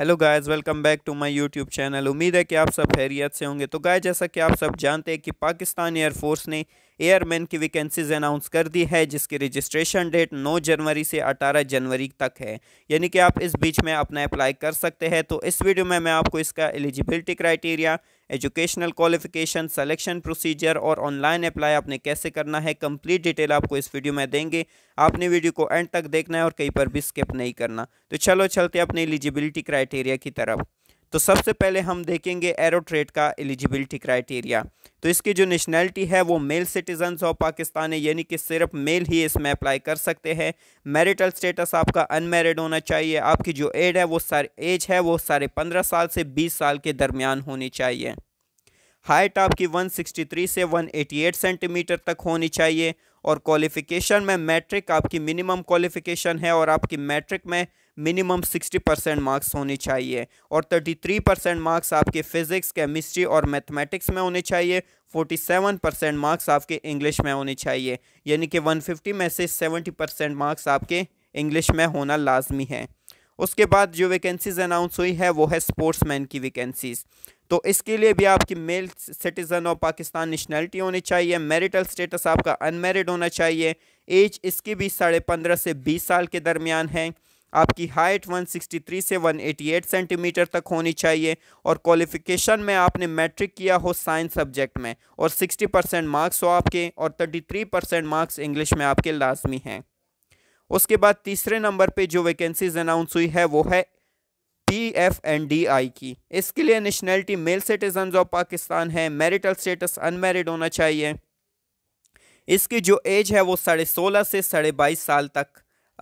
Hello guys, welcome back to my YouTube channel. उम्मीद है कि आप सब खैरियत से होंगे। तो गाइस, जैसा कि आप सब जानते हैं कि पाकिस्तान एयरफोर्स ने एयरमैन की वैकेंसीज अनाउंस कर दी है, जिसकी रजिस्ट्रेशन डेट 9 जनवरी से 18 जनवरी तक है, यानी कि आप इस बीच में अपना अप्लाई कर सकते हैं। तो इस वीडियो में मैं आपको इसका eligibility criteria, educational qualification, selection procedure और ऑनलाइन अप्लाई आपने कैसे करना है, कंप्लीट डिटेल आपको इस वीडियो में देंगे। आपने वीडियो को एंड तक देखना है और कहीं पर भी स्किप नहीं करना। तो चलो चलते अपने एलिजिबिलिटी क्राइटेरिया की तरफ। तो सबसे पहले हम देखेंगे एरो ट्रेड का एलिजिबिलिटी क्राइटेरिया। तो इसकी जो नेशनैलिटी है वो मेल सिटीजन्स ऑफ पाकिस्तान है, यानी कि सिर्फ मेल ही इसमें अप्लाई कर सकते हैं। मैरिटल स्टेटस आपका अनमैरिड होना चाहिए। आपकी जो एज है वो 15.5 साल से 20 साल के दरमियान होनी चाहिए। हाइट आपकी 163 से 188 सेंटीमीटर तक होनी चाहिए। और क्वालिफिकेशन में मैट्रिक आपकी मिनिमम क्वालिफिकेशन है और आपकी मैट्रिक में मिनिमम 60% मार्क्स होने चाहिए। और 33% मार्क्स आपके फिज़िक्स, केमिस्ट्री और मैथमेटिक्स में होने चाहिए। 47% मार्क्स आपके इंग्लिश में होने चाहिए, यानी कि 150 में से 70% मार्क्स आपके इंग्लिश में होना लाजमी है। उसके बाद जो वैकेंसीज अनाउंस हुई है वो है स्पोर्ट्समैन की वैकेंसीज। तो इसके लिए भी आपकी male citizen of Pakistan nationality होनी चाहिए। मैरिटल स्टेटस आपका अनमैरिड होना चाहिए। एज इसकी भी 15.5 से 20 साल के दरमियान है। आपकी हाइट 163 से 188 सेंटीमीटर तक होनी चाहिए। और क्वालिफ़िकेशन में आपने मैट्रिक किया हो साइंस सब्जेक्ट में और 60% मार्क्स हो आपके, और 33% मार्क्स इंग्लिश में आपके लाजमी हैं। उसके बाद तीसरे नंबर पे जो वैकेंसीज अनाउंस हुई है वो है PFNDI की। इसके लिए nationality male citizens of Pakistan है। मैरिटल स्टेटस अनमैरिड होना चाहिए। इसकी जो एज है वो 16.5 से 22.5 साल तक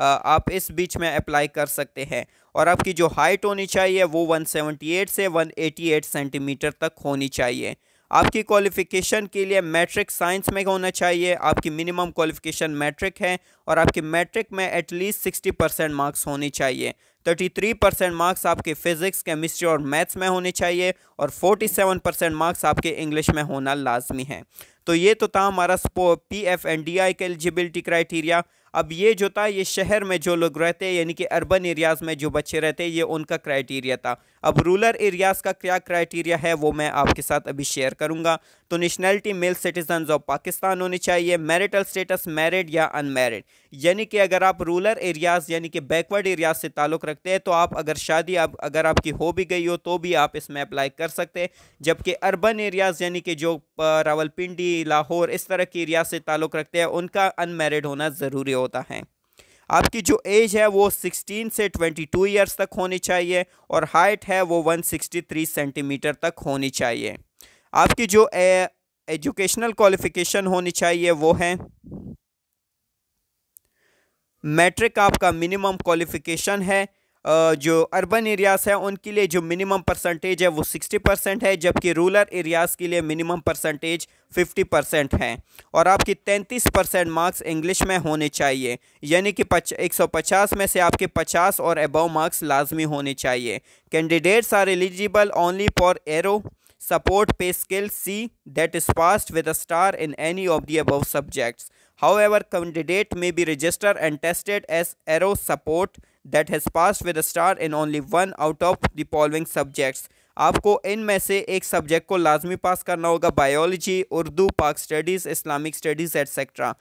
आप इस बीच में अप्लाई कर सकते हैं। और आपकी जो हाइट होनी चाहिए वो 178 से 188 सेंटीमीटर तक होनी चाहिए। आपकी क्वालिफ़िकेशन के लिए मैट्रिक साइंस में होना चाहिए। आपकी मिनिमम क्वालिफ़िकेशन मैट्रिक है और आपके मैट्रिक में एटलीस्ट 60% मार्क्स होने चाहिए। 33% मार्क्स आपके फ़िज़िक्स, केमिस्ट्री और मैथ्स में होने चाहिए। और 47% मार्क्स आपके इंग्लिश में होना लाजमी है। तो ये तो था हमारा PFNDI का एलिजिबिलिटी क्राइटेरिया। अब ये जो था, ये शहर में जो लोग रहते हैं, यानी कि अर्बन एरियाज़ में जो बच्चे रहते हैं, ये उनका क्राइटेरिया था। अब रूरल एरियाज़ का क्या क्राइटेरिया है वो मैं आपके साथ अभी शेयर करूँगा। तो nationality male citizens of Pakistan होने चाहिए। मैरिटल स्टेटस मैरिड या अनमैरिड, यानी कि अगर आप रूरल एरियाज़ यानी कि बैकवर्ड एरियाज़ से ताल्लुक़ रखते हैं तो आप अगर शादी अगर आपकी हो भी गई हो तो भी आप इसमें अप्लाई कर सकते हैं। जबकि अर्बन एरियाज़ यानी कि जो रावलपिंडी, लाहौर, इस तरह की एरिया से ताल्लुक़ रखते हैं, उनका अनमैरिड होना ज़रूरी होता है। आपकी जो एज है वो 16 से 22 ईयर्स तक होनी चाहिए। और हाइट है वो 163 सेंटीमीटर तक होनी चाहिए। आपकी जो एजुकेशनल क्वालिफिकेशन होनी चाहिए वो है मैट्रिक आपका मिनिमम क्वालिफिकेशन है। जो अर्बन एरियाज़ है उनके लिए जो मिनिमम परसेंटेज है वो 60% है, जबकि रूरल एरियाज़ के लिए मिनिमम परसेंटेज 50% है। और आपकी 33% मार्क्स इंग्लिश में होने चाहिए, यानी कि 150 में से आपके 50 और अबव मार्क्स लाजमी होने चाहिए। Candidates are eligible only for aero support pay skill C that is passed with a star in any of the above subjects. However, candidate may be registered and tested as aero support that has passed with a star in only one out of the following subjects. आपको इनमें से एक subject को लाजमी पास करना होगा: biology, Urdu, Pak studies, Islamic studies etcetera.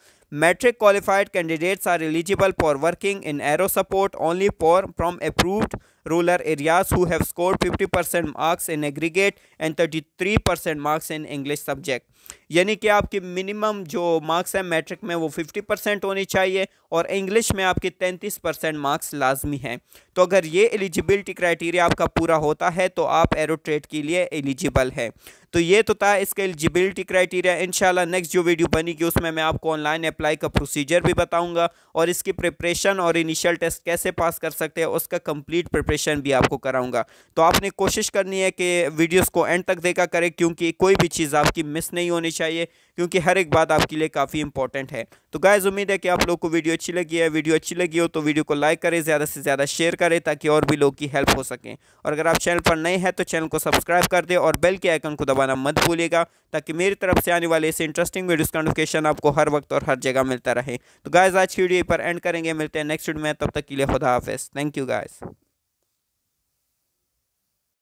Matric qualified candidates are eligible for working in aero support only for from approved rural areas who have scored 50% marks in aggregate and 33% marks in English subject. यानी कि आपके minimum जो marks है matric में वो 50% होनी चाहिए और इंग्लिश में आपके 33% मार्क्स लाजमी हैं। तो अगर ये एलिजिबिलिटी क्राइटेरिया आपका पूरा होता है तो आप एरो ट्रेड के लिए एलिजिबल है। तो ये तो था इसका एलिजिबिलिटी क्राइटेरिया। इंशाल्लाह नेक्स्ट जो वीडियो बनेगी उसमें मैं आपको ऑनलाइन अप्लाई का प्रोसीजर भी बताऊँगा और इसकी प्रिपरेशन और इनिशियल टेस्ट कैसे पास कर सकते हैं उसका कंप्लीट प्रिपरेशन भी आपको कराऊँगा। तो आपने कोशिश करनी है कि वीडियोज़ को एंड तक देखा करें, क्योंकि कोई भी चीज़ आपकी मिस नहीं होनी चाहिए, क्योंकि हर एक बात आपके लिए काफ़ी इंपॉर्टेंट है। तो गाइस, उम्मीद है कि आप लोग को वीडियो अच्छी लगी है। वीडियो अच्छी लगी हो तो वीडियो को लाइक करें, ज़्यादा से ज़्यादा शेयर करें ताकि और भी लोग की हेल्प हो सकें। और अगर आप चैनल पर नए हैं तो चैनल को सब्सक्राइब कर दें और बेल के आइकन को दबाना मत भूलिएगा ताकि मेरी तरफ से आने वाले ऐसे इंटरेस्टिंग वीडियोज़ का नोटिफिकेशन आपको हर वक्त और हर जगह मिलता रहे। तो गाइस, आज की वीडियो पर एंड करेंगे। मिलते हैं नेक्स्ट वीडियो में, तब तक के लिए खुदा हाफिज़। Thank you guys.